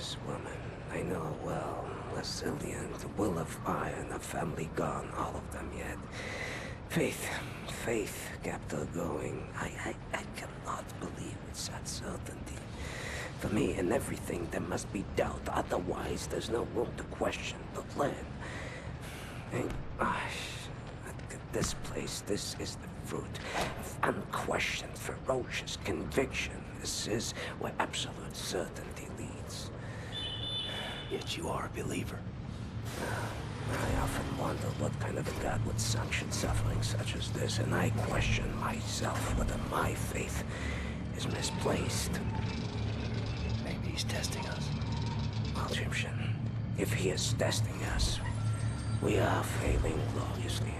This woman, I know her well. Resilient, the will of fire, and her family gone, all of them yet. Faith kept her going. I cannot believe with such certainty. For me, in everything, there must be doubt. Otherwise, there's no room to question the plan. And gosh, look at this place. This is the fruit of unquestioned, ferocious conviction. This is where absolute certainty leads. Yet you are a believer. I often wonder what kind of a God would sanction suffering such as this, and I question myself whether my faith is misplaced. Maybe he's testing us. Well, Jimshin, if he is testing us, we are failing gloriously.